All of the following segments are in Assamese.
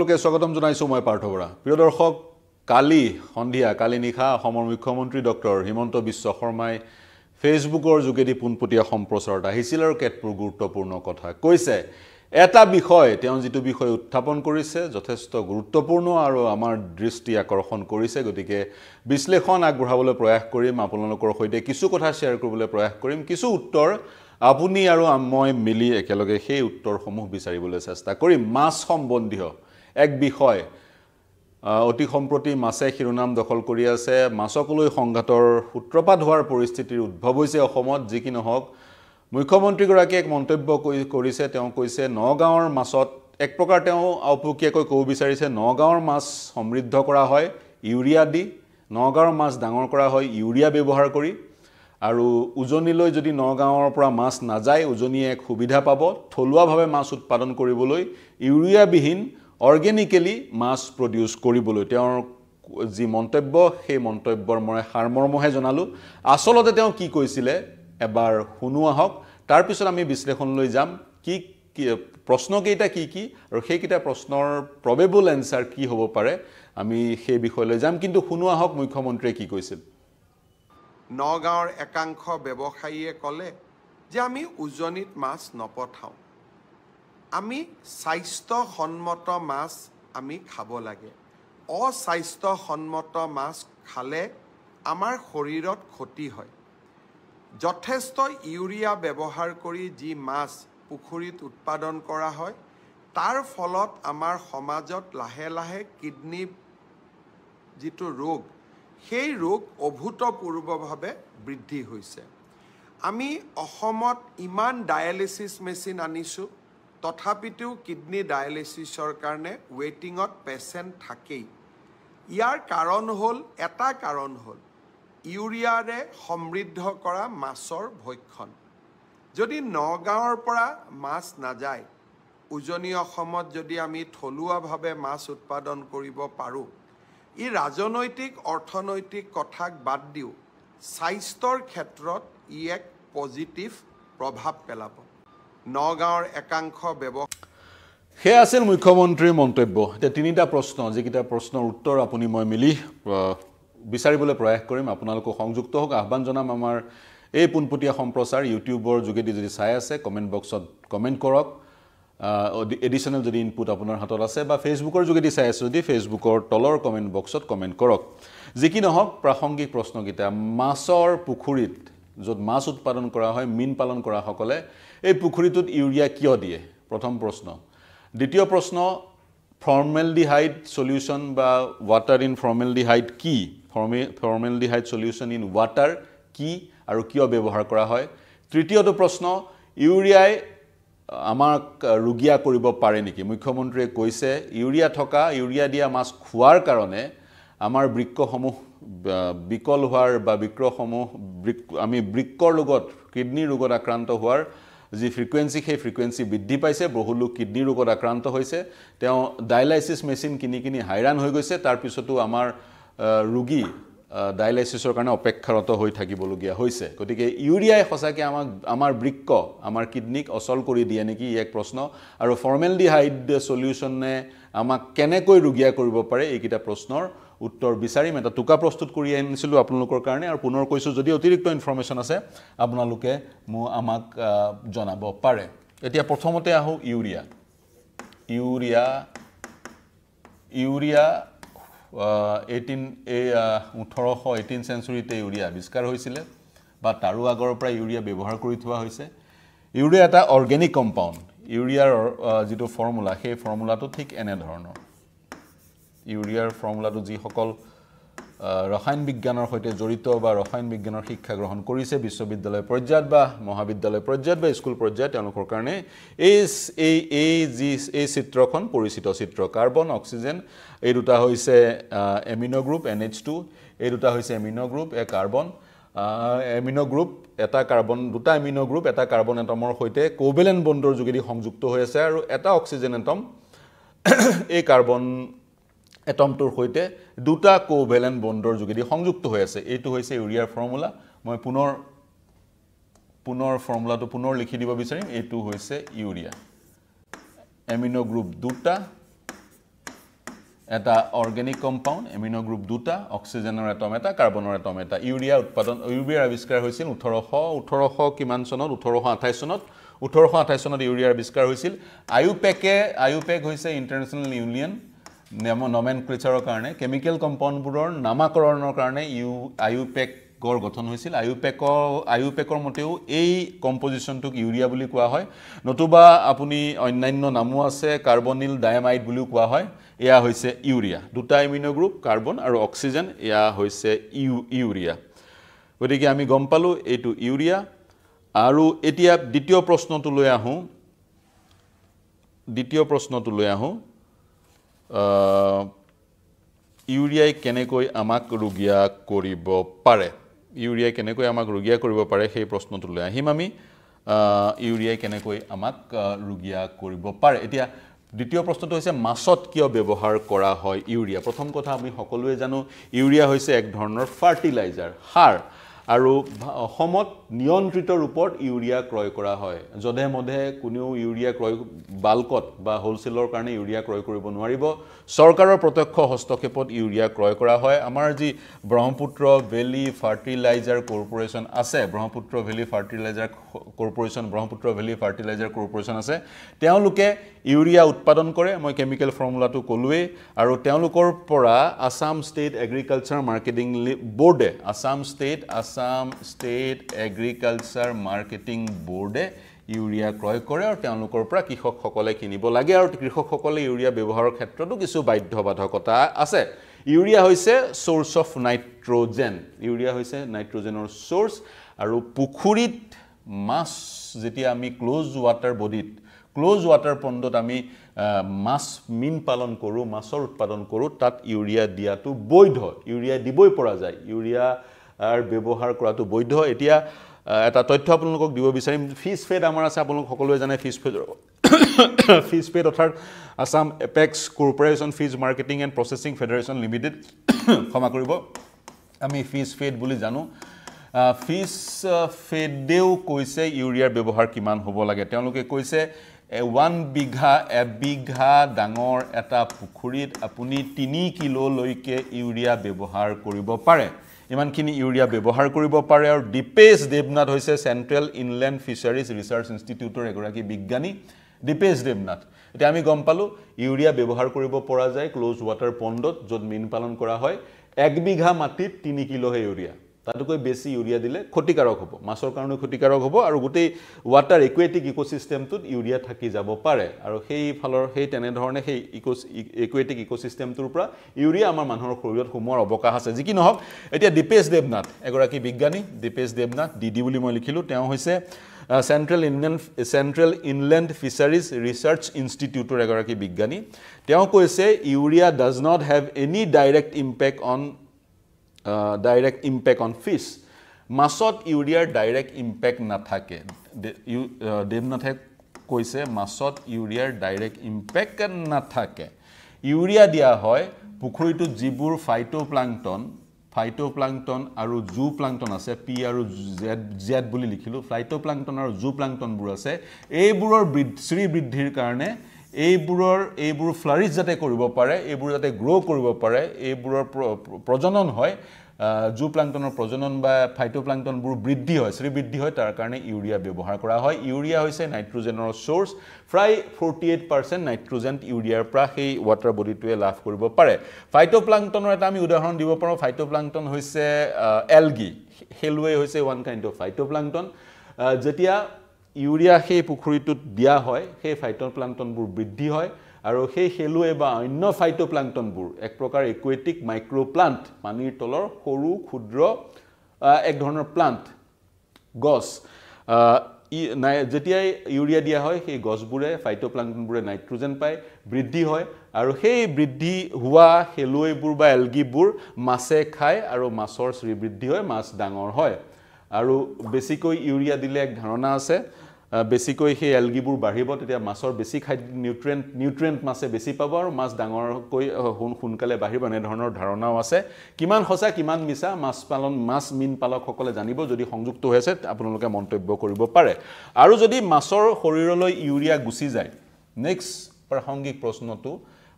লোকে স্বাগতম জনাইছো মই পাৰ্থ বড়া প্ৰিয় দৰ্শক কালি খন্দিয়া কালি নিখা অসমৰ মুখ্যমন্ত্ৰী ডক্টৰ হিমন্ত বিশ্ব শৰ্মাই ফেচবুকৰ যোগেদি পুনপুটিয়া সম্প্ৰচাৰত আহিছিল আৰু কেতপুৰ গুৰুত্বপূৰ্ণ কথা কৈছে এটা বিষয় তেওঁ যেটো বিষয় উত্থাপন কৰিছে যথেষ্ট গুৰুত্বপূৰ্ণ আৰু আমাৰ দৃষ্টি আকৰ্ষণ কৰিছে গতিকে বিশ্লেষণ আগবঢ়াবলৈ প্ৰয়াস কৰিম আপোনালোকৰ সৈতে কিছু কথা শ্বেয়াৰ কৰিবলৈ প্ৰয়াস কৰিম কিছু উত্তৰ আপুনি আৰু মই মিলি একেলগে সেই উত্তৰসমূহ বিচাৰিবলৈ চেষ্টা কৰিম মাছ সম্বন্ধীয় এক বিষয় অতি সম্প্ৰতি মাছে শিৰোনাম দখল কৰি আছে মাছকলৈ সংঘাতৰ সূত্ৰপাত হোৱাৰ পৰিস্থিতিৰ উদ্ভৱ হৈছে অসমত যি কি নহওক মুখ্যমন্ত্ৰী গৰাকী এক মন্তব্য কৰিছে তেওঁ কৈছে নগাঁওৰ মাছত এক প্ৰকাৰ তেওঁ আউপুকিয়াকৈ কও বিচাৰিছে নগাঁওৰ মাছ সমৃদ্ধ কৰা হয় ইউৰিয়া দি নগাঁওৰ মাছ ডাঙৰ কৰা হয় ইউৰিয়া ব্যৱহাৰ কৰি আৰু উজনিলৈ যদি নগাঁওৰ পৰা মাছ নাযায় উজনিয়ে এক সুবিধা পাব থলুৱাভাৱে মাছ উৎপাদন কৰিবলৈ ইউৰিয়া বিহীন Organically, mass produce koribolu. Teo ji montobbo, he montobbor moi harmormo he jonalu. Asolote teo ki koisile, ebar hunu ahok. Tar pisot ami bislekon loi jam ki proshno keita ki aru he kita proshnor probable answer ki hobo pare. Ami he bishoy loi jam kintu hunu ahok mukhyamantri ki koisil. Nagaon ekankho bebokhaye kole je ami ujonit mass nopothao. আমি স্বাস্থ্য সম্মত মাছ আমি খাব লাগে অস্বাস্থ্য সম্মত মাছ খালে আমাৰ শৰীৰত ক্ষতি হয় যথেষ্ট ইউৰিয়া ব্যৱহাৰ কৰি যি মাছ পুখুৰীত উৎপাদন কৰা হয় তাৰ ফলত আমাৰ সমাজত লাহে লাহে কিডনি যিটো ৰোগ সেই ৰোগ অভূতপূৰ্বভাৱে বৃদ্ধি হৈছে আমি অসমত ইমান ডায়ালিসিস মেচিন আনিছো তথাপিতো কিডনি ডায়ালিসিসৰ কাৰণে ওয়েটিংত পেশেন্ট থাকেই ইয়াৰ কাৰণ হ'ল এটা কাৰণ হ'ল ইউৰিয়াৰে সমৃদ্ধ কৰা মাছৰ ভক্ষণ যদি নগাঁওৰ পৰা মাছ নাযায় উজনি অসমত যদি আমি থলুৱাভাৱে মাছ উৎপাদন কৰিব পাৰো ই ৰাজনৈতিক অৰ্থনৈতিক কথাক বাদ দিও স্বাস্থ্যৰ ক্ষেত্ৰত ই এক পজিটিভ প্ৰভাৱ পেলাব নগাঁওৰ একাংশ ব্যৱহাৰ হে আছিল মুখ্যমন্ত্ৰীৰ মন্তব্য তে তিনিটা প্ৰশ্ন যেকিটা প্ৰশ্নৰ উত্তৰ আপুনি মই মিলি বিচাৰিবলৈ প্ৰয়াস কৰিম আপোনালোক সংযুক্ত হওক আহ্বান জনাম আমাৰ এই পুনপুটিয়া সম্প্ৰচাৰ ইউটিউবৰ যোগেদি যদি চাই আছে কমেন্ট বক্সত কমেন্ট কৰক এডিশনাল যদি ইনপুট আপোনাৰ হাতত আছে বা ফেচবুকৰ যোগেদি চাই আছে যদি ফেচবুকৰ তলৰ কমেন্ট বক্সত কমেন্ট কৰক যি কি নহওক প্ৰাসংগিক প্ৰশ্নকিটা মাছৰ পুখুৰীত যত মাছ উৎপাদন কৰা হয় মিন পালন কৰা হকলে এই পুখুৰীটোত ইউৰিয়া কিয় দিয়ে প্ৰথম প্ৰশ্ন দ্বিতীয় প্ৰশ্ন ফৰ্মেলডিহাইড সলিউশন বা ওয়াটাৰ ইন ফৰ্মেলডিহাইড কি ফৰ্মেলডিহাইড সলিউশন ইন ওয়াটাৰ কি আৰু কিয় ব্যৱহাৰ কৰা হয় তৃতীয়টো প্ৰশ্ন ইউৰিয়াই আমাক ৰুগিয়া কৰিব পাৰে নেকি মুখ্যমন্ত্ৰীয়ে কৈছে ইউৰিয়া থকা ইউৰিয়া দিয়া মাছ খোৱাৰ কাৰণে আমাৰ বৃক্ষসমূহ বিকল হোৱাৰ বা বিক্ৰসমূহ আমি বৃক্কৰ লগত কিডনি ৰোগত আক্ৰান্ত হোৱাৰ যি ফ্ৰিকুৱেন্সি সেই ফ্ৰিকুৱেন্সি বৃদ্ধি পাইছে বহুলো কিডনি ৰোগত আক্ৰান্ত হৈছে তেওঁ ডায়ালাইসিস মেচিন কিনি হাইৰান হৈ গৈছে তাৰ পিছতো আমাৰ ৰোগী ডায়ালাইসিসৰ কাৰণে অপেক্ষাৰত হৈ থাকিবলগীয়া হৈছে গতিকে ইউৰিয়াই হসাকে আমাক আমাৰ বৃক্ক আমাৰ কিডনিক অসল কৰি দিয়ে নেকি এক প্ৰশ্ন আৰু ফৰ্মেলডিহাইড সলিউশনে আমাক কেনেকৈ ৰোগীয়া কৰিব পাৰে এইকিটা প্ৰশ্নৰ উত্তৰ বিচাৰিম এটা টুকা প্ৰস্তুত কৰি আনিছিলো আপোনালোকৰ কাৰণে আৰু পুনৰ কৈছো যদি অতিৰিক্ত ইনফৰমেশন আছে আপোনালোকে আমাক জনাব পাৰে এতিয়া প্ৰথমতে আহো ইউৰিয়া 18 সেঞ্চুৰীতে ইউৰিয়া আৱিষ্কাৰ হৈছিল বা তাৰো আগৰ পৰা ইউৰিয়া ব্যৱহাৰ কৰি থোৱা হৈছে ইউৰিয়া এটা অৰ্গেনিক কম্পাউণ্ড ইউৰিয়াৰ যেটো ফৰ্মুলা সেই ফৰ্মুলাটো ঠিক এনে ধৰণৰ ইউৰিয়াৰ ফৰ্মুলাটো যি সকল ৰসায়ন বিজ্ঞানৰ সৈতে জড়িত বা ৰসায়ন বিজ্ঞানৰ শিক্ষা গ্ৰহণ কৰিছে বিশ্ববিদ্যালয় পৰ্যায়ত বা মহাবিদ্যালয় পৰ্যায়ত বা স্কুল পৰ্যায়ত তেওঁলোকৰ কাৰণে এই চিত্ৰখন পৰিচিত চিত্ৰ কাৰ্বন অক্সিজেন এই দুটা হৈছে এমিনো গ্ৰুপ NH2 এই দুটা হৈছে এমিনো গ্ৰুপ এ কাৰ্বন এমিনো গ্ৰুপ এটা কাৰ্বন দুটা এমিনো গ্ৰুপ এটা কাৰ্বন এটমৰ সৈতে কোভেলেন্ট বণ্ডৰ যোগেদি সংযুক্ত হৈ আছে আৰু এটা অক্সিজেন এটম এই কাৰ্বন এটমটোৰ সৈতে দুটা কোভেলেন্ট বণ্ডৰ যোগেদি সংযুক্ত হৈ আছে এইটো হৈছে ইউৰিয়াৰ ফৰ্মুলা মই পুনৰ ফৰ্মুলাটো পুনৰ লিখি দিব বিচাৰিম এইটো হৈছে ইউৰিয়া এমিনো গ্ৰুপ দুটা Eta organic compound, amino group duta, oxygen or atom eta, carbon or atom eta. Urea utpadon, urea aviskar hoisil 1800 kiman sonot, 1828 sonot urea aviskar hoisil. IUPAC hoise International Union nomenclature karone chemical compound buror namakaroner karone IUPAC গড় গঠন হৈছিল আইউপেকৰ মতেও এই কম্পোজিশনটুক ইউৰিয়া বুলি কোৱা হয় নতুবা আপুনি অন্যান্য নামও আছে কাৰ্বনিল ডায়ামাইড বুলি কোৱা হয় এয়া হৈছে ইউৰিয়া দুটা এমিনো গ্ৰুপ কাৰ্বন আৰু অক্সিজেন এয়া হৈছে ইউৰিয়া গতিকে আমি গম পালো এটো ইউৰিয়া আৰু এতিয়া দ্বিতীয় প্ৰশ্নটো লৈ আহো ইউৰিয়াই কেনেকৈ আমাক ৰুগিয়া কৰিব পাৰে Urea কেনেকৈ আমাক ৰুগিয়া কৰিব পাৰে সেই প্ৰশ্নটো লৈ আহিম আমি ইউৰিয়া কেনেকৈ আমাক ৰুগিয়া কৰিব পাৰে এতিয়া দ্বিতীয় প্ৰশ্নটো হৈছে মাছত কিয় ব্যৱহাৰ কৰা হয় ইউৰিয়া প্ৰথম কথা আমি সকলোৱে জানো ইউৰিয়া হৈছে এক ধৰণৰ ফাৰ্টিলাইজাৰ সাৰ আৰু অসমত নিয়ন্ত্ৰিত ৰূপত ইউৰিয়া ক্ৰয় কৰা হয় যদে মধে কোনেও ইউৰিয়া ক্ৰয় বালকত বা হোলসেলৰ কাৰণে ইউৰিয়া ক্ৰয় কৰিব নোৱাৰিব সৰকাৰৰ প্ৰত্যক্ষ হস্তক্ষেপত ইউৰিয়া ক্ৰয় কৰা হয় আমাৰ যি ব্ৰহ্মপুত্ৰ ভেলি ফাৰ্টিলাইজাৰ কৰ্পোৰেচন আছে তেওঁলোকে ইউৰিয়া উৎপাদন কৰে মই কেমিক্যাল ফৰ্মুলাটো কলুৱে আৰু তেওঁলোকৰ পৰা আসাম ষ্টেট এগ্ৰিকালচাৰ মাৰ্কেটিং বোৰ্ডে Assam State Agriculture Marketing Board urea ক্ৰয় কৰে আৰু তেওঁলোকৰ পৰা কৃষকসকলে কিনিব লাগে আৰু কৃষকসকলে ইউৰিয়া ব্যৱহাৰৰ ক্ষেত্ৰতো কিছু বাধ্যবাধকতা আছে ইউৰিয়া হৈছে সোৰ্স অফ নাইট্ৰজেন ইউৰিয়া হৈছে নাইট্ৰজেনৰ সোৰ্স আৰু পুখুৰীত মাছ যেতিয়া আমি ক্লোজ ওয়াটাৰ বডিত ক্লোজ ওয়াটাৰ পণ্ডত আমি মাছ মিন পালন কৰো মাছৰ উৎপাদন কৰো তাত ইউৰিয়া দিয়াটো বৈধ ইউৰিয়া দিবই পৰা যায় ইউৰিয়া আৰ ব্যবহাৰ কৰাটো বৈধ এতিয়া এটা তথ্য আপোনালোকক দিব বিচাৰিম ফিশ ফেড আমাৰ আছে আপোনালোক সকলোৱে জানে ফিশ ফেড অৰ্থাৎ Assam apex corporation fish marketing and processing federation limited ক্ষমা কৰিব আমি ফিশ ফেড বুলি জানো ফিশ ফেডেও কৈছে ইউৰিয়াৰ ব্যৱহাৰ কিমান হ'ব লাগে তেওঁলোকে কৈছে 1 বিঘা এবিঘা ডাঙৰ এটা পুখুৰীত আপুনি 3 কিলো লৈকে ইউৰিয়া ব্যৱহাৰ কৰিব পাৰে ইমানখিনি ইউৰিয়া ব্যৱহাৰ কৰিব পাৰে আৰু ডিপেশ দেৱনাথ হৈছে সেন্ট্ৰাল ইনল্যান্ড ফিশাৰিজ ৰিসাৰ্চ ইনষ্টিটিউটৰ এগৰাকী বিজ্ঞানী ডিপেশ দেৱনাথ এতিয়া আমি গম পালো ইউৰিয়া ব্যৱহাৰ কৰিব পৰা যায় ক্লোজ ওয়াটাৰ পণ্ডত যত মিন পালন কৰা হয় 1 বিঘা মাটিত 3 কিলো হে ইউৰিয়া তাতকৈ বেছি ইউৰিয়া দিলে ক্ষতিকাৰক হ'ব মাছৰ কাৰণে ক্ষতিকাৰক হ'ব আৰু গোটেই ওয়াটাৰ ইকুৱেটিক ইকোসিস্টেমটোত ইউৰিয়া থাকি যাব পাৰে আৰু সেই ফলৰ সেই তেনে ধৰণে সেই ইকুৱেটিক ইকোসিস্টেমটোৰ পৰা ইউৰিয়া আমাৰ মানুহৰ শৰীৰত সোমোৱাৰ অৱকাশ আছে যি কি নহওক এতিয়া ডিপেশ দেৱনাথ এগৰাকী বিজ্ঞানী ডিপেশ দেৱনাথ ডিডি বুলি মই লিখিলো তেওঁ হৈছে Central Inland Fisheries Research Institute এগৰাকী বিজ্ঞানী তেওঁ কৈছে urea does not have any direct impact on fish মাছত ইউৰিয়াৰ ডাইৰেক্ট ইমপ্যাক্ট না থাকে দেৱনাথে কৈছে মাছত ইউৰিয়াৰ ডাইৰেক্ট ইমপ্যাক্ট না থাকে ইউৰিয়া দিয়া হয় পুখুৰীটো জিবুৰ ফাইটোপ্লাংটন আৰু জুপ্লাংটন আছে পি আৰু জেড বুলি লিখিলো ফাইটোপ্লাংটন আৰু জুপ্লাংটন বুৰ আছে এইবোৰৰ শ্ৰী বৃদ্ধিৰ কাৰণে এইবোৰ ফ্লাৰিছ যাতে কৰিব পাৰে এইবোৰ যাতে গ্ৰো কৰিব পাৰে এইবোৰৰ প্ৰজনন হয় জুপ্লাংটনৰ প্ৰজনন বা ফাইটোপ্লাংটনবোৰ বৃদ্ধি হয় শ্ৰী বৃদ্ধি হয় তাৰ কাৰণে ইউৰিয়া ব্যৱহাৰ কৰা হয় ইউৰিয়া হৈছে নাইট্ৰজেনৰ সোৰ্স প্ৰায় 48% নাইট্ৰজেন ইউৰিয়াৰ পৰা সেই ওয়াটাৰ বডিটোৱে লাভ কৰিব পাৰে ফাইটোপ্লাংটনৰ এটা আমি উদাহৰণ দিব পাৰো ফাইটোপ্লাংটন হৈছে এলগি হেলৱে হৈছে ওয়ান কাইণ্ড অফ ফাইটোপ্লাংটন যেতিয়া ইউৰিয়া সেই পুখুৰীটোত দিয়া হয় সেই ফাইটোপ্লাংটনবোৰ বৃদ্ধি হয় আৰু সেই হেলুৱে বা অন্য ফাইটোপ্লাংটনবোৰ এক প্ৰকাৰ ইকুৱেটিক মাইক্ৰোপ্লান্ট পানীৰ তলৰ সৰু ক্ষুদ্ৰ এক ধৰণৰ প্লান্ট গছ যেতিয়া ইউৰিয়া দিয়া হয় সেই গছবোৰে ফাইটোপ্লাংটনবোৰে নাইট্ৰজেন পায় বৃদ্ধি হয় আৰু সেই বৃদ্ধি হোৱা হেলুৱেবোৰ বা এলগিবোৰ মাছে খায় আৰু মাছৰ শ্ৰীবৃদ্ধি হয় মাছ ডাঙৰ হয় আৰু বেছিকৈ ইউৰিয়া দিলে এক ধাৰণা আছে বেছিকৈ সেই এলগিবোৰ বাঢ়িব তেতিয়া মাছৰ বেছি খাদ্য নিউট্ৰিয়েন্ট মাছে বেছি পাব আৰু মাছ ডাঙৰকৈ সোনকালে বাঢ়িব এনে ধৰণৰ ধাৰণাও আছে কিমান সঁচা কিমান মিছা মাছ মিন পালকসকলে জানিব যদি সংযুক্ত হৈ আছে আপোনালোকে মন্তব্য কৰিব পাৰে আৰু যদি মাছৰ শৰীৰলৈ ইউৰিয়া গুচি যায় নেক্সট প্ৰাসংগিক প্ৰশ্নটো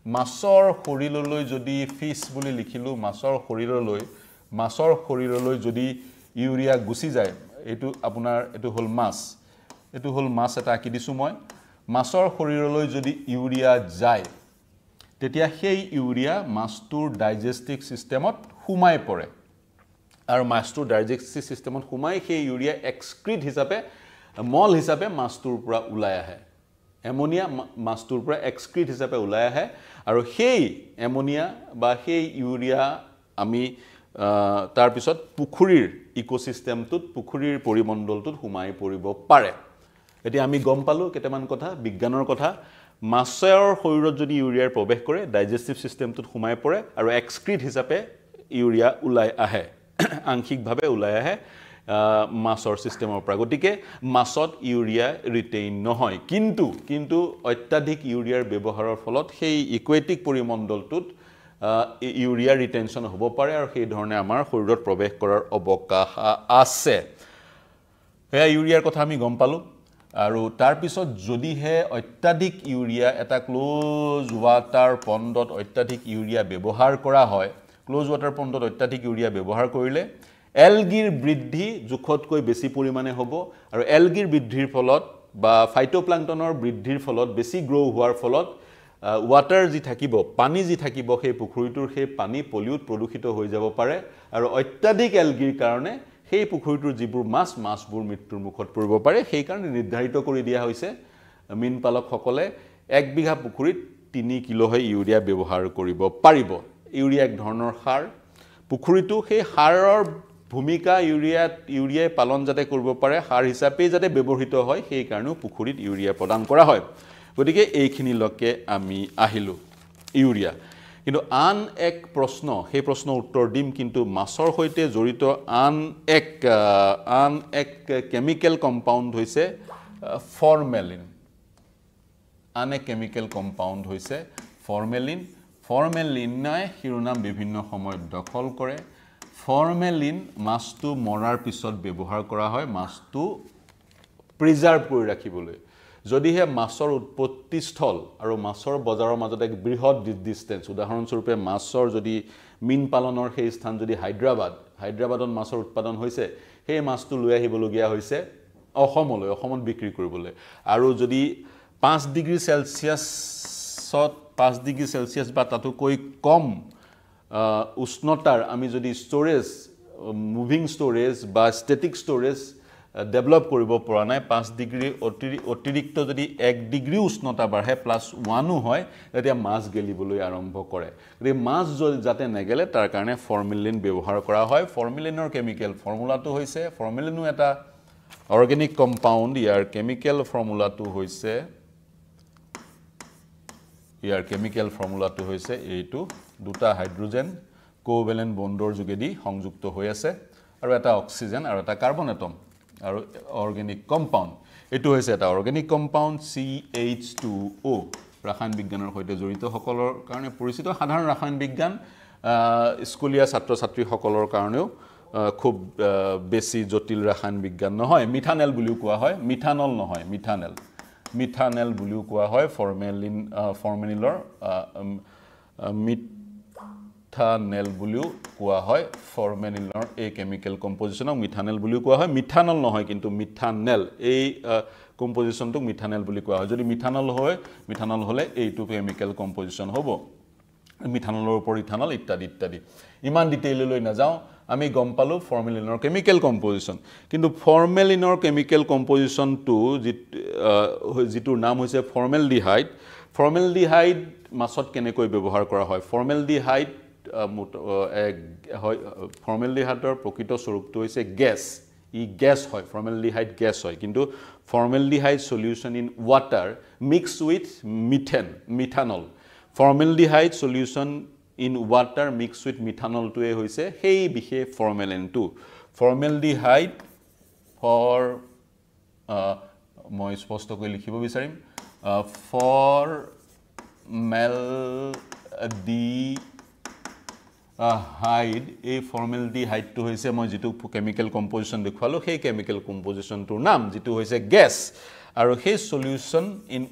masor horiloloi jodi fish boli likhilu masor horiloloi jodi urea gusi jay etu apunar etu hol mass eta akidisu moy masor horiloloi jodi urea jay tetia hei urea mastur digestive systemot humai pore ar mastur digestive systemot humai hei urea excrete hisabe mol hisabe mastur pura ulai ahe ammonia mastur pura excrete hisabe ulai ahe aru hei ammonia ba hei urea ami tar pisot pukurir ecosystem tut pukurir porimondol tut humai poribo pare eti ami gom palu keteman kotha bigyanor kotha masor hoirot jodi urea probesh kore digestive system tut humai pore aru excrete hisabe urea ulai ahe आंशिक भावे उलाया है मासर सिस्टम और प्रागोटिके मासत यूरिया रिटेन নহয় किंतु किंतु अत्यधिक यूरियार व्यवहारৰ ফলত সেই ইকুৱেটিক পৰিমণ্ডলটোত यूरिया रिटेनशन হ'ব পাৰে আৰু সেই ধৰণে আমাৰ শৰীৰত প্ৰৱেশ কৰাৰ অৱকাশ আছে এয়া यूरियाৰ কথা আমি গম পালো আৰু তাৰ পিছত যদিহে অত্যধিক यूरिया এটা ক্লোজ ওয়াটাৰ পণ্ডত অত্যধিক यूरिया ব্যৱহাৰ কৰা হয় Close water pond অত্যাধিক ইউৰিয়া ব্যবহাৰ কৰিলে এলগিৰ বৃদ্ধি জুখতকৈ বেছি পৰিমাণে হ'ব আৰু এলগিৰ বৃদ্ধিৰ ফলত বা ফাইটোপ্লাঙ্কটনৰ বৃদ্ধিৰ ফলত বেছি গ্ৰো হোৱাৰ ফলত ওয়াটাৰ যি থাকিব পানী যি থাকিব সেই পুখুৰীটোৰ সেই পানী পলিউট প্ৰদূষিত হৈ যাব পাৰে আৰু অত্যাধিক এলগিৰ কাৰণে সেই পুখুৰীটোৰ যিবোৰ মাছ মাছবোৰ মৃত্যুৰ মুখত পৰিব পাৰে সেই কাৰণে নিৰ্ধাৰিত কৰি দিয়া হৈছে মীনপালকসকলে 1 বিঘা পুখুৰীত 3 কিলো হৈ ইউৰিয়া ব্যৱহাৰ কৰিব পাৰিব ইউৰিয়া এক ধৰণৰ হাৰ পুখুৰীটো সেই হাৰৰ ভূমিকা ইউৰিয়াই পালন যাতে কৰিব পাৰে হাৰ হিচাপে যাতে ব্যৱহৃত হয় সেই কাৰণে পুখুৰীত ইউৰিয়া প্ৰদান কৰা হয় গতিকে এইখিনি লকে আমি আহিলো ইউৰিয়া কিন্তু আন এক প্ৰশ্ন সেই প্ৰশ্ন উত্তৰ দিম কিন্তু মাছৰ হৈতে জড়িত আন এক কেমিকেল কম্পাউণ্ড হৈছে ফৰ্মেলিন আন এক কেমিকেল কম্পাউণ্ড হৈছে formalin Formalin nai hirunam bibhinno samoy dokhol kore. Formalin mastu morar pisot bebohar kora hoy mastu preserve kori rakhibole. Jodi he masor utpotti sthol aru masor bazarar majot ek brihot distance udahoron sorupe masor jodi min palonor he sthan jodi hyderabadon masor utpadon hoise he mastu lui ahibologiya hoise ohomoloi ohomon bikri koribole aru jodi 5 degree celsius 5 degree celsius बा तातो कोई कम उष्णतार आमी जदि स्टोरेज मूविंग स्टोरेज बा स्टैटिक स्टोरेज डेभलप करिब পৰা নাই 5 डिग्री অতিৰিক্ত যদি 1 ডিগ্ৰি উষ্ণতা বাঢ়ে প্লাস 1 হয় তেতিয়া মাছ গেলিবলৈ আৰম্ভ কৰে গতি মাছ যাতে নেগেলে তাৰ কাৰণে ফৰ্মেলিন ব্যৱহাৰ কৰা হয় ফৰ্মেলিনৰ কেমিকেল ফৰ্মুলাটো হৈছে ফৰ্মেলিনো এটা অৰ্গেনিক কম্পাউণ্ড ইয়াৰ কেমিকেল ফৰ্মুলাটো হৈছে ইয়াৰ কেমিক্যাল ফৰ্মুলাটো হৈছে এইটো দুটা হাইড্ৰোজেন কোভ্যালেন্ট বন্ডৰ যোগেদি সংযুক্ত হৈ আছে আৰু এটা অক্সিজেন আৰু এটা কাৰ্বন এটম আৰু অৰ্গেনিক কম্পাউণ্ড এটো হৈছে এটা অৰ্গেনিক কম্পাউণ্ড CH2O ৰাসায়ন বিজ্ঞানৰ সৈতে জড়িত সকলৰ কাৰণে পৰিচিত সাধাৰণ ৰাসায়ন বিজ্ঞান স্কুলীয়া ছাত্ৰ ছাত্ৰী সকলৰ কাৰণেও খুব বেছি জটিল ৰাসায়ন বিজ্ঞান নহয় মিথানল বুলিও কোৱা হয় মিথানল নহয় মিথানল মিথানল বুলিও কোৱা হয় ফৰ্মেলিন ফৰ্মেলিনৰ মিথানল বুলিও কোৱা হয় ফৰ্মেলিনৰ এই কেমিক্যাল কম্পোজিশনক মিথানল বুলিও কোৱা হয় মিথানল নহয় কিন্তু মিথানল এই কম্পোজিশনটো মিথানল বুলি কোৱা হয় যদি মিথানল হয় মিথানল হলে এইটো কেমিক্যাল কম্পোজিশন হ'ব মিথানলৰ ওপৰ ইথানল ইত্যাদি ইত্যাদি ইমান ডিটেইল লৈ না যাও আমি গম পালো ফৰ্মেলিনৰ কেমিক্যাল কম্পোজিশন কিন্তু ফৰ্মেলিনৰ কেমিক্যাল কম্পোজিশনটো যিটো নাম হৈছে ফৰ্মেলডিহাইড ফৰ্মেলডিহাইড মাছত কেনেকৈ ব্যৱহাৰ কৰা হয় ফৰ্মেলডিহাইড ফৰ্মেলডিহাইডৰ প্ৰকৃত স্বৰূপটো হৈছে গ্যাস ই গ্যাস হয় ফৰ্মেলডিহাইড গ্যাস হয় কিন্তু formaldehyde solution in water mix with methane methanol formaldehyde solution in water mixed with methanol to hoise hei bihe formalin to formaldehyde for moi sposto koi likhibo bisarim formaldehyde ei formaldehyde to hoise moi jitu chemical composition dekhalo hei chemical composition to naam jitu hoise gas aru hei solution in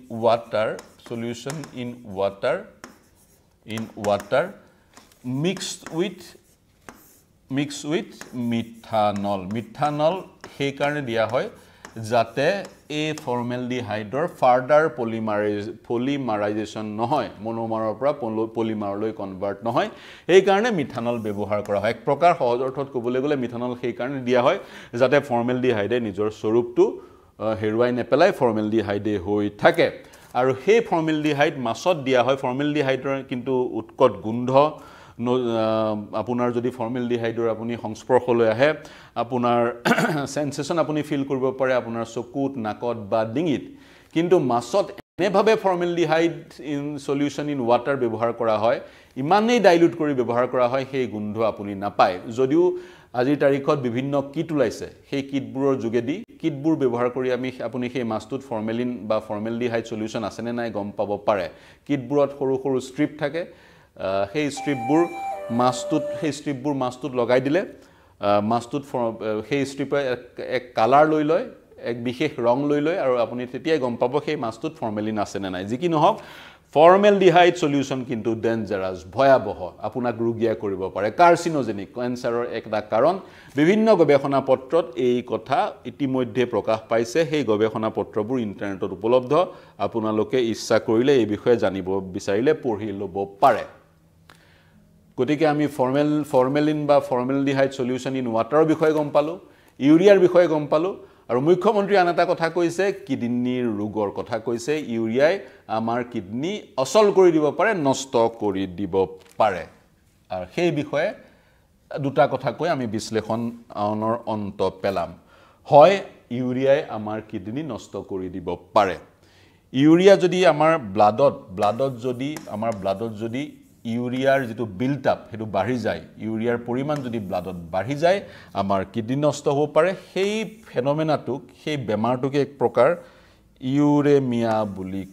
water in water mixed with methanol. Methanol he karone dia hoy jate a formaldehyde or further polymerization নহয়, monomer pra polymer loi convert নহয়, ei karone methanol byabohar kora hoy. Ek prokar sohoj orthot kobole gole methanol he karone dia hoy jate formaldehyde nijor sorup tu heroin nepelai formaldehyde hoi thake. Aru he formaldehyde masot dia hoy, formaldehyde kintu utkot gundho no apunar jodi formaldehyde or apuni hongsporkh loi ahe apunar sensation apuni feel koribo pare apunar sokut nakot ba dingit, kintu masot ene bhabe formaldehyde in solution in water byabohar kora hoy, imanei dilute kori byabohar kora hoy he gundho apuni napai. Jodio আজিৰ তাৰিখত বিভিন্ন কিট উলাইছে, সেই কিটবোৰৰ যোগেদি কিটবোৰ ব্যৱহাৰ কৰি আমি আপুনি সেই মাছটোত ফৰ্মেলিন বা ফৰ্মেলডিহাইড সলিউশন আছে নে নাই গম পাব পাৰে। কিটবোৰত সৰু সৰু স্ট্ৰিপ থাকে, সেই স্ট্ৰিপবোৰ মাছটোত লগাই দিলে মাছটোত সেই স্ট্ৰিপে এক কালাৰ লৈ লয়, এক বিশেষ ৰং লৈ লয় আৰু আপুনি তেতিয়াই গম পাব সেই মাছটোত ফৰ্মেলিন আছে নে নাই। যি কি নহওক formaldehyde solution kintu dangerous bhayaboho apunak rugiya koribo pare, carcinogenic cancer or ekta karon bibhinno gobeshona potrot ei kotha itimoddhe prokash paise. Hei gobeshona potrobur internet or upolobdho, apunaloke issa korile ei bishoye janibo bisarile porhi lobo pare. Gotike ami formalin ba formaldehyde solution in water bishoye gom palu, urea bishoye gom palu. Aru mukhyamantri anata kotha koise kidney rugor kotha koise, urea amar kidney asol kori dibo pare, nosto kori dibo pare. Aru hei bishoye duta kotha koi ami bislekhon onor onto pelam. Hoy urea amar kidney nosto kori dibo pare. Urea jodi amar bloodot jodi urea'r jitu build up hetu barhi jay, urea'r poriman jodi bloodot barhi jay amar kidney nosto hobo pare. Hei phenomena tuk, hei bemar tuk ek prokar uremia buli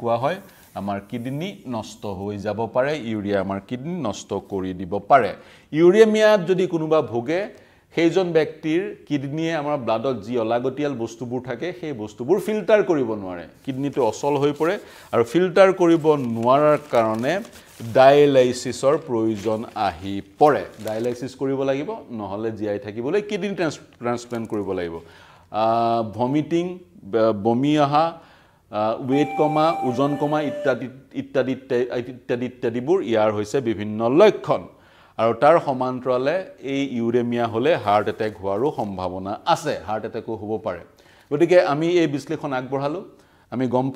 koa hoy, amar kidney nosto hoi jabo pare, urea amar kidney nosto kori dibo pare. Uremia jodi kunuba bhoge হেজন ব্যক্তিৰ কিডনিয়ে আমাৰ ব্লাডত যি অলাগতিয়াল বস্তুবোৰ থাকে সেই বস্তুবোৰ ফিল্টাৰ কৰিব নোৱাৰে, কিডনিটো অচল হৈ পৰে আৰু ফিল্টাৰ কৰিব নোৱাৰাৰ কাৰণে ডায়ালাইসিছৰ প্ৰয়োজন আহি পৰে। ডায়ালাইসিছ কৰিব লাগিব, নহলে জিআই থাকিবলৈ কিডনি ট্ৰান্সপ্লান্ট কৰিব লাগিব। ভমিটিং, বমি অহা, ওয়েট কমা, ওজন কমা ইত্যাদিবোৰ ইয়াৰ হৈছে বিভিন্ন লক্ষণ। আৰু তাৰ সমান্তৰালে এই ইউৰেমিয়া হলে হাৰ্ট অ্যাটাক হোৱাৰো সম্ভাৱনা আছে, হাৰ্ট অ্যাটাকও হ'ব পাৰে। গতিকে আমি এই বিশ্লেষণ আগবঢ়ালো, আমি গম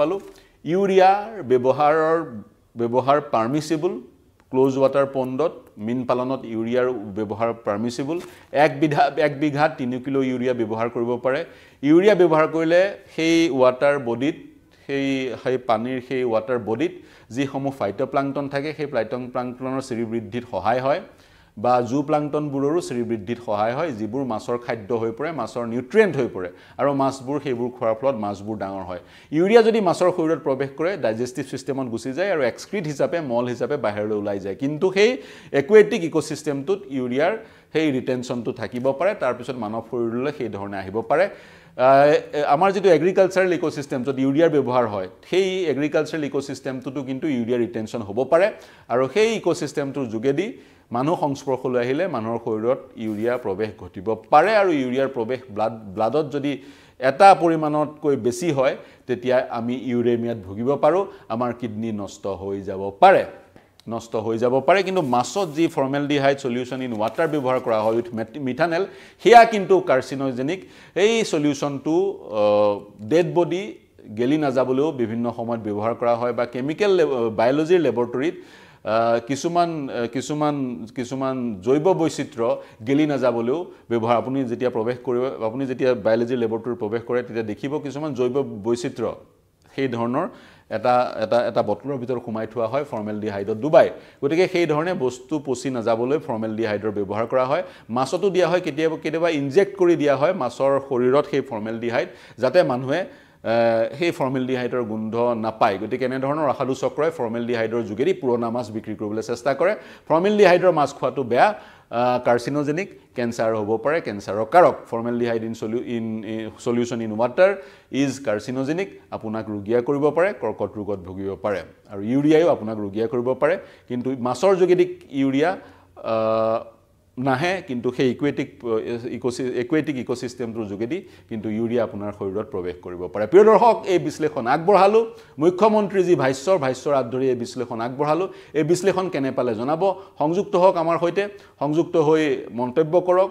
পালো, ইউৰিয়াৰ ব্যৱহাৰ পাৰমিসিবল, ক্লোজ ওয়াটাৰ পণ্ডত মিন পালনত ইউৰিয়াৰ ব্যৱহাৰ পাৰমিসিবল, এক বিঘা 3 কিলো ইউৰিয়া ব্যৱহাৰ কৰিব পাৰে। ইউৰিয়া ব্যৱহাৰ কৰিলে সেই ওয়াটাৰ বডিত সেই পানীৰ সেই ওয়াটাৰ বডিত যি সমূহ ফাইটোপ্লাংটন থাকে সেই ফাইটোপ্লাংটনৰ শ্ৰীবৃদ্ধিত সহায় হয় বা জুপ্লাংটনবোৰৰো শ্ৰীবৃদ্ধিত সহায় হয়, যিবোৰ মাছৰ খাদ্য হৈ পৰে, মাছৰ নিউট্ৰিয়েন্ট হৈ পৰে আৰু মাছবোৰ সেইবোৰ খোৱাৰ ফলত মাছবোৰ ডাঙৰ হয়। ইউৰিয়া যদি মাছৰ শৰীৰত প্ৰৱেশ কৰে ডাইজেষ্টিভ সিস্টেমত গুচি যায় আৰু এক্সক্ৰিট হিচাপে মল হিচাপে বাহিৰলৈ ওলাই যায়, কিন্তু সেই একুৱেটিক ইকোচিস্টেমটোত ইউৰিয়াৰ সেই ৰিটেনচনটো থাকিব পাৰে, তাৰ পিছত মানৱ শৰীৰলৈ সেই ধৰণে আহিব পাৰে। আমাৰ যেটো এগ্ৰিকালচাৰাল ইকোসিস্টেম যদি ইউৰিয়াৰ ব্যৱহাৰ হয় সেই এগ্ৰিকালচাৰাল ইকোসিস্টেমটো কিন্তু ইউৰিয়া ৰিটেনচন হ'ব পাৰে আৰু সেই ইকোসিস্টেমটোৰ যোগেদি মানুহ সংস্পৰ্শলৈ আহিলে মানুহৰ শৰীৰত ইউৰিয়া প্ৰৱেশ ঘটিব পাৰে আৰু ইউৰিয়াৰ প্ৰৱেশ ব্লাডত যদি এটা পৰিমাণতকৈ বেছি হয় তেতিয়া আমি ইউৰেমিয়াত ভুগিব পাৰো, আমাৰ কিডনি নষ্ট হৈ যাব পাৰে। কিন্তু মাছত যি ফৰ্মেলডিহাইড সলিউশন ইন ওয়াটাৰ ব্যৱহাৰ কৰা হয় উইথ মিথানল, হিয়া কিন্তু কাৰ্সিনোজেনিক। এই সলিউশনটো ডেড বডি গেলি না যাবলৈও বিভিন্ন সময়ত ব্যৱহাৰ কৰা হয় বা কেমিক্যাল বায়োলজিৰ ল্যাবৰেটৰীত কিছুমান জৈৱ বৈচিত্ৰ গেলি না যাবলৈও ব্যৱহাৰ। আপুনি যেতিয়া বায়োলজি ল্যাবৰেটৰীত প্ৰৱেশ কৰে তেতিয়া দেখিব কিছুমান জৈৱ বৈচিত্ৰ সেই ধৰণৰ এটা বটলৰ ভিতৰ খুমাই থোৱা হয় ফৰ্মেলডিহাইডত ডুবাই, গতিকে সেই ধৰণে বস্তু পচি না যাবলৈ ফৰ্মেলডিহাইডৰ ব্যৱহাৰ কৰা হয়। মাছটো দিয়া হয়, কেতিয়াবা ইনজেক্ট কৰি দিয়া হয় মাছৰ শৰীৰত সেই ফৰ্মেলডিহাইড, যাতে মানুহে সেই ফৰ্মেলডিহাইডৰ গোন্ধ নাপায়। গতিকে এনে ধৰণৰ আহাদু চক্ৰই ফৰ্মেলডিহাইডৰ যোগেদি পুৰণা মাছ বিক্ৰী কৰিবলৈ চেষ্টা কৰে। ফৰ্মেলডিহাইডৰ মাছ খোৱাটো বেয়া, carcinogenic, cancer hobo pare, cancer karok. Formaldehyde in solution in water is carcinogenic, apunak rugia koribo pare, korkot rugot bhugibo pare. Aru urea apunak rugia koribo pare, kintu masor jogedi urea nahe kintu he aquatic ecosystem through jogedi kintu urea apunar hoirot probek koribo pare. Pure hok a bislekhon agborhalo, mukhyamantri ji bhaisor adhori a bislekhon agborhalo, a bislekhon kene pale jonabo, সংযুক্ত হক amar hoite, সংযুক্ত hoye montobbo korok.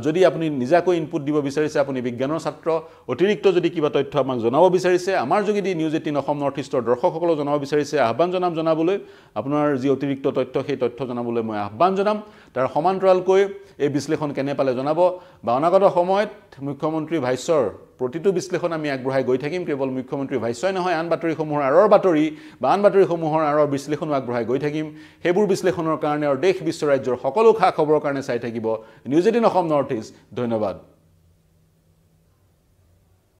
Jodi apuni nijako input dibo bicharise apuni bigyanor chhatra otirikto jodi kiba tothyo amak jonabo bicharise amar jogedi News 18 Assam North East dorshok hokolo jonabo bicharise ahban jonam jonaboloi apunar ji otirikto tothyo he tothyo jonaboloi moi ahban jonam tar samantaral koi ei bislekhon kene pale jonabo ba onagoto samoyt mukhyamantri bhaisor প্ৰতিটো বিশ্লেষণ আমি আগবঢ়াই গৈ থাকিম কেৱল মুখ্যমন্ত্ৰী ভাইছয় নহয় আন বাতৰি সমূহৰ আৰৰ বাতৰি বা আন বাতৰি সমূহৰ আৰৰ বিশ্লেষণ আগবঢ়াই গৈ থাকিম হেবোৰ বিশ্লেষণৰ কাৰণে আৰু দেশ বিশ্ব ৰাজ্যৰ সকলো খা খবৰৰ কাৰণে চাই থাকিব নিউজ 18 অসম নৰ্থ ইষ্ট ধন্যবাদ